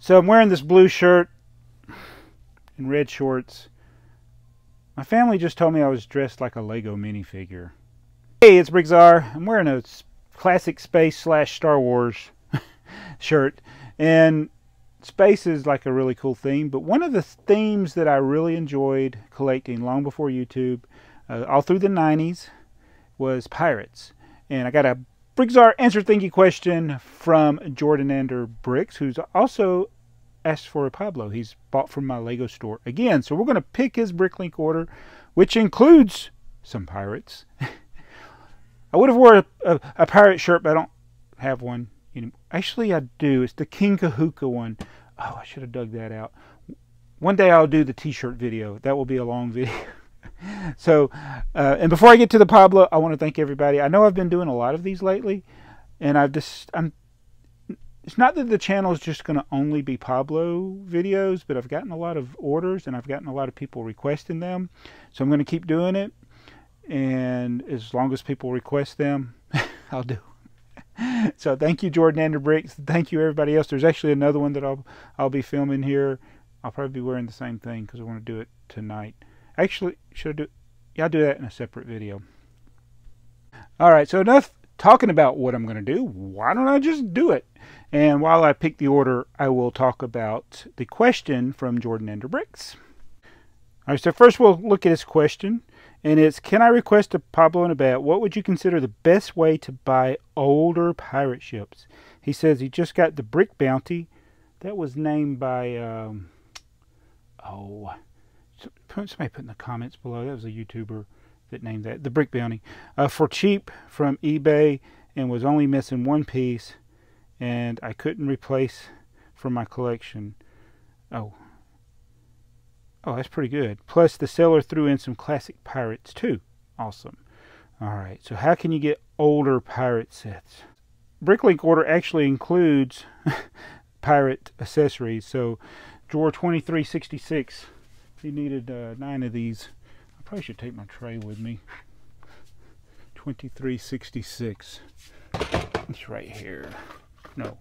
So I'm wearing this blue shirt and red shorts. My family just told me I was dressed like a Lego minifigure. Hey, it's Briggs R. I'm wearing a classic space / Star Wars shirt. And space is like a really cool theme, but one of the themes that I really enjoyed collecting long before YouTube, all through the 90s, was pirates. And I got a BrickTsar answer thingy question from Jordanander Bricks, who's also asked for a Pablo. He's bought from my Lego store again. So we're going to pick his BrickLink order, which includes some pirates. I would have worn a pirate shirt, but I don't have one anymore. Actually, I do. It's the King Kahuka one. Oh, I should have dug that out. One day I'll do the t-shirt video. That will be a long video. So, and before I get to the Pablo, I want to thank everybody. I know I've been doing a lot of these lately, and it's not that the channel is just going to only be Pablo videos, but I've gotten a lot of orders, and I've gotten a lot of people requesting them, so I'm going to keep doing it, and as long as people request them, I'll do. So thank you, Jordanander Bricks. Thank you, everybody else. There's actually another one that I'll be filming here. I'll probably be wearing the same thing because I want to do it tonight. Actually, should I do? Yeah, I'll do that in a separate video. All right, so enough talking about what I'm going to do. Why don't I just do it? And while I pick the order, I will talk about the question from Jordanander Bricks. All right, so first we'll look at his question. And it's, can I request a Pablo and a bat? What would you consider the best way to buy older pirate ships? He says he just got the Brick Bounty. That was named by, somebody put in the comments below. That was a YouTuber that named that. The Brick Bounty. For cheap from eBay, and was only missing one piece. And I couldn't replace from my collection. Oh, that's pretty good. Plus the seller threw in some classic pirates too. Awesome. Alright, so how can you get older pirate sets? BrickLink order actually includes pirate accessories. So drawer 2366. He needed 9 of these. I probably should take my tray with me. 2366. It's right here. No,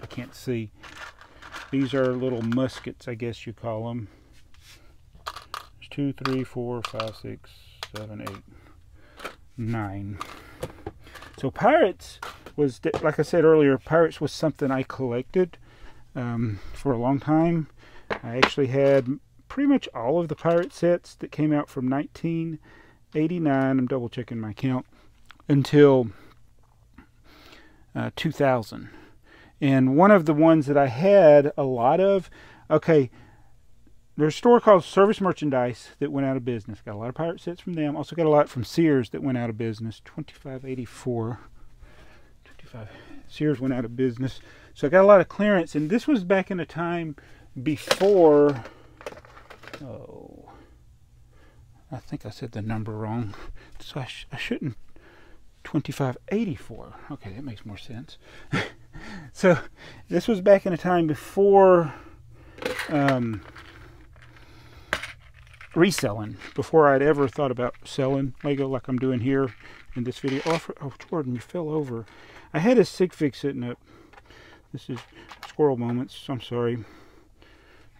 I can't see. These are little muskets, I guess you call them. There's 2, 3, 4, 5, 6, 7, 8, 9. So pirates was, like I said earlier, pirates was something I collected for a long time. I actually had pretty much all of the pirate sets that came out from 1989, I'm double checking my count, until 2000. And one of the ones that I had a lot of, there's a store called Service Merchandise that went out of business. Got a lot of pirate sets from them. Also got a lot from Sears that went out of business. 2584. 25. Sears went out of business. So I got a lot of clearance. And this was back in a time before... Oh, I think I said the number wrong, so I shouldn't. 2584. Okay, that makes more sense. So this was back in a time before reselling, before I'd ever thought about selling Lego like I'm doing here in this video. Oh, Jordan, you fell over. I had a Sigfig sitting up. This is squirrel moments. I'm sorry.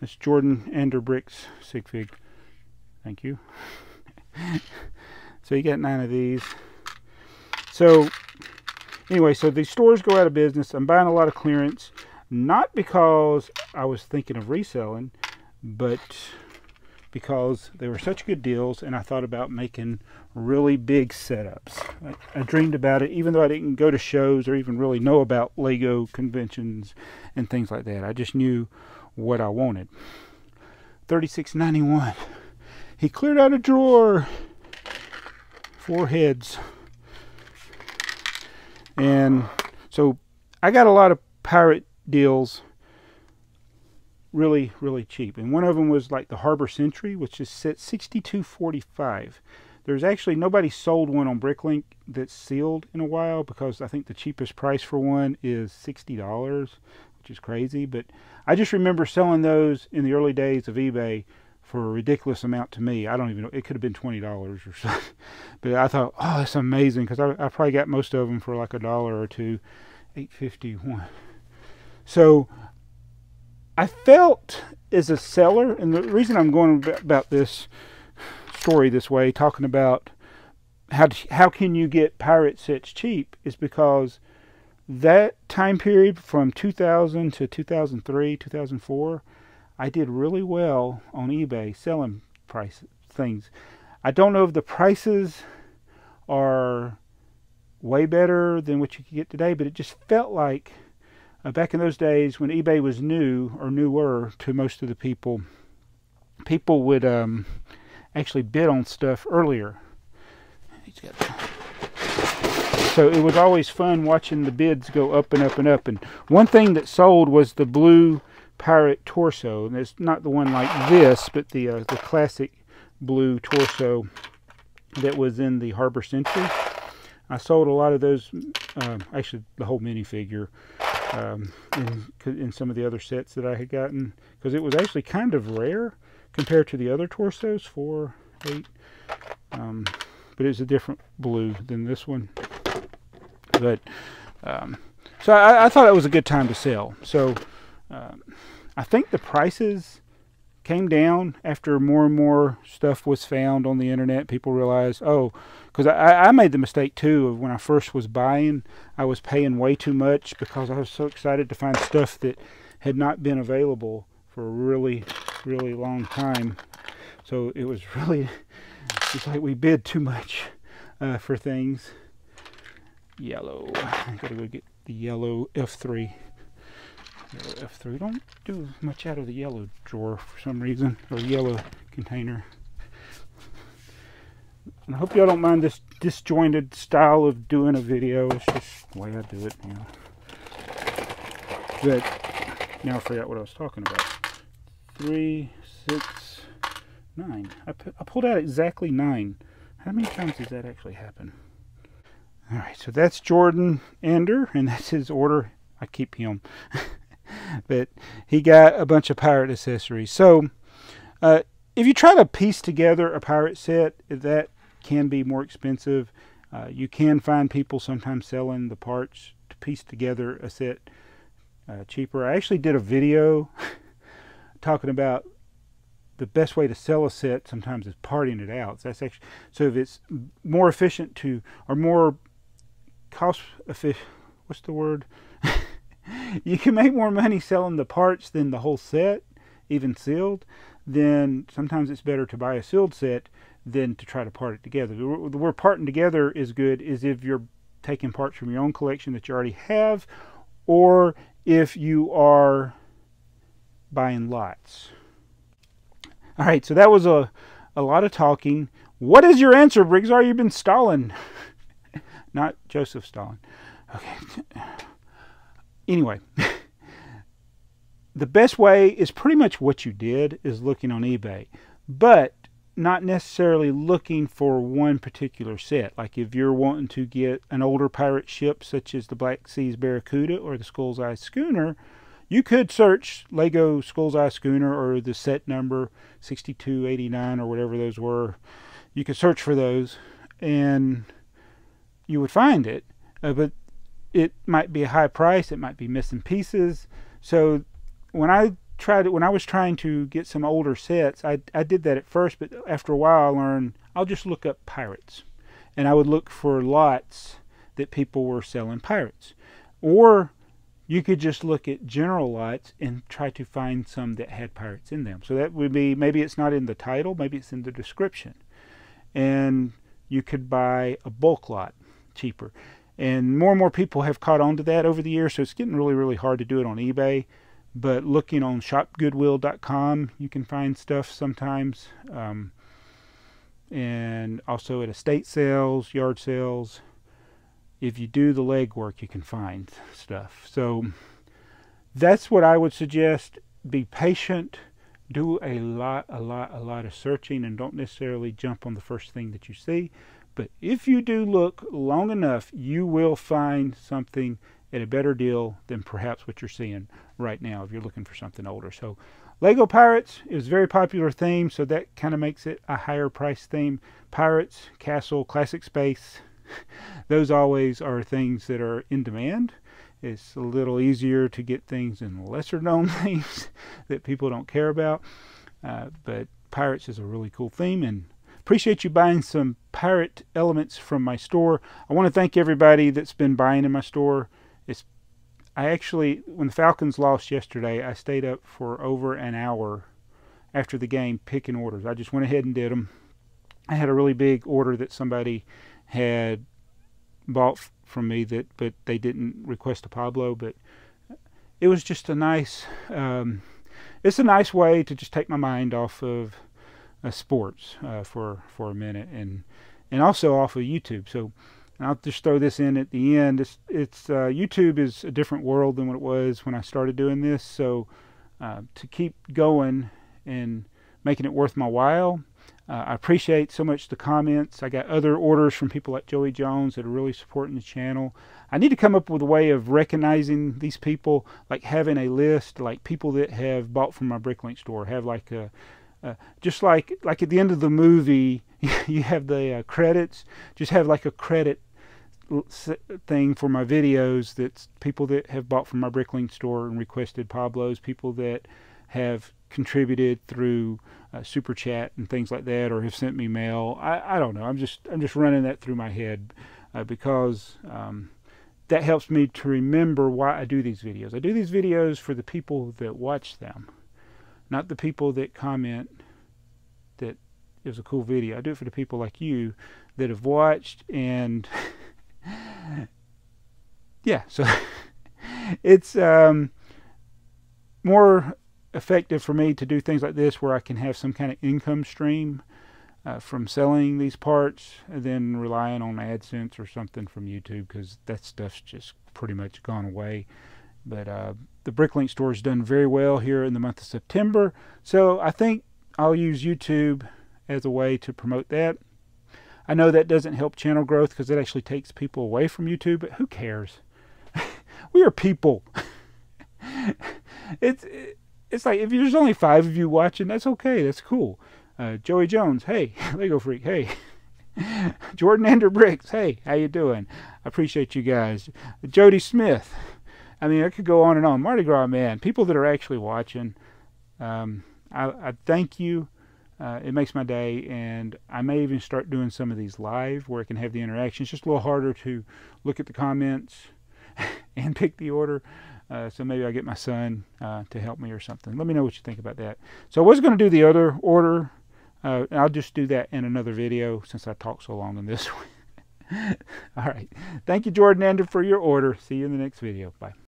That's Jordanander Bricks Sigfig. Thank you. So you got 9 of these. So anyway, so these stores go out of business. I'm buying a lot of clearance, not because I was thinking of reselling, but because they were such good deals, and I thought about making really big setups. I dreamed about it, even though I didn't go to shows or even really know about Lego conventions and things like that. I just knew what I wanted. $36.91. He cleared out a drawer. 4 heads. And so I got a lot of pirate deals really, really cheap. And one of them was like the Harbor Century, which is set $62.45. There's actually nobody sold one on BrickLink that's sealed in a while, because I think the cheapest price for one is $60. Which is crazy, but I just remember selling those in the early days of eBay for a ridiculous amount to me. I don't even know, it could have been $20 or something, but I thought, oh, that's amazing, because I probably got most of them for like $1 or $2. $8.51. So I felt as a seller, and the reason I'm going about this story this way, talking about how can you get pirate sets cheap, is because that time period from 2000 to 2003, 2004, I did really well on eBay selling price things. I don't know if the prices are way better than what you can get today, but it just felt like back in those days when eBay was new or newer to most of the people, people would actually bid on stuff earlier. So it was always fun watching the bids go up and up and up. And one thing that sold was the blue pirate torso, and it's not the one like this, but the classic blue torso that was in the Harbor Century. I sold a lot of those, actually the whole minifigure, in some of the other sets that I had gotten, because it was actually kind of rare compared to the other torsos, 4, 8, but it was a different blue than this one. But so I thought it was a good time to sell. So I think the prices came down after more and more stuff was found on the internet. People realized, oh, because I made the mistake too of when I first was buying, I was paying way too much because I was so excited to find stuff that had not been available for a really, really long time. So it was really, it's like we bid too much for things. Yellow, I gotta go get the yellow F3. F3, don't do much out of the yellow drawer for some reason, or yellow container. And I hope y'all don't mind this disjointed style of doing a video. It's just the way I do it now. But now I forgot what I was talking about. 3, 6, 9. I pulled out exactly 9. How many times does that actually happen? All right, so that's Jordanander, and that's his order. I keep him. But he got a bunch of pirate accessories. So if you try to piece together a pirate set, that can be more expensive. You can find people sometimes selling the parts to piece together a set cheaper. I actually did a video talking about the best way to sell a set sometimes is parting it out. So that's actually, so if it's more efficient to, or more cost efficient, what's the word? You can make more money selling the parts than the whole set, even sealed. Then sometimes it's better to buy a sealed set than to try to part it together. The word parting together is good is if you're taking parts from your own collection that you already have, or if you are buying lots. All right, so that was a lot of talking. What is your answer, Briggs R.? You've been stalling. Not Joseph Stalin. Okay. Anyway, the best way is pretty much what you did, is looking on eBay, but not necessarily looking for one particular set. Like if you're wanting to get an older pirate ship such as the Black Seas Barracuda or the Skull's Eye Schooner, you could search Lego Skull's Eye Schooner or the set number 6289 or whatever those were. You could search for those and you would find it, but it might be a high price, it might be missing pieces. So when I was trying to get some older sets, I did that at first, but after a while I learned I'll just look up pirates, and I would look for lots that people were selling pirates. Or you could just look at general lots and try to find some that had pirates in them. So that would be, maybe it's not in the title, maybe it's in the description, and you could buy a bulk lot cheaper. And more people have caught on to that over the years, so it's getting really, really hard to do it on eBay. But looking on shopgoodwill.com, you can find stuff sometimes. And also at estate sales, yard sales. If you do the legwork, you can find stuff. So that's what I would suggest. Be patient. Do a lot of searching, and don't necessarily jump on the first thing that you see. But if you do look long enough, you will find something at a better deal than perhaps what you're seeing right now if you're looking for something older. So Lego Pirates is a very popular theme, so that kind of makes it a higher price theme. Pirates, Castle, Classic Space, those always are things that are in demand. It's a little easier to get things in lesser known things that people don't care about. But pirates is a really cool theme, and appreciate you buying some pirate elements from my store. I want to thank everybody that's been buying in my store. I actually, when the Falcons lost yesterday, I stayed up for over an hour after the game picking orders. I just went ahead and did them. I had a really big order that somebody had bought from me, but they didn't request a Pablo. But it was just a nice, it's a nice way to just take my mind off of sports for a minute, and also off of YouTube. So, and I'll just throw this in at the end. It's YouTube is a different world than what it was when I started doing this. So to keep going and making it worth my while, I appreciate so much the comments. I got other orders from people like Joey Jones that are really supporting the channel. I need to come up with a way of recognizing these people, like having a list, like people that have bought from my BrickLink store, have like a just like at the end of the movie, you have the credits. Just have like a credit thing for my videos. That's people that have bought from my BrickLink store and requested Pablos, people that have contributed through Super Chat and things like that, or have sent me mail. I don't know. I'm just running that through my head because that helps me to remember why I do these videos. I do these videos for the people that watch them, not the people that comment that it was a cool video. I do it for the people like you that have watched, and yeah, so it's more effective for me to do things like this where I can have some kind of income stream from selling these parts than relying on AdSense or something from YouTube, because that stuff's just pretty much gone away. But the BrickLink store has done very well here in the month of September, so I think I'll use YouTube as a way to promote that. I know that doesn't help channel growth because it actually takes people away from YouTube, but who cares? We are people. It's like, if there's only 5 of you watching, that's okay, that's cool. Joey Jones, hey. Lego Freak, hey. Jordanander Bricks, hey, how you doing? I appreciate you guys. Jody Smith. I mean, I could go on and on. Mardi Gras, man. People that are actually watching, I thank you. It makes my day, and I may even start doing some of these live where I can have the interaction. It's just a little harder to look at the comments and pick the order. So maybe I'll get my son to help me or something. Let me know what you think about that. So I was going to do the other order. I'll just do that in another video since I talked so long in this one. All right. Thank you, Jordanander, for your order. See you in the next video. Bye.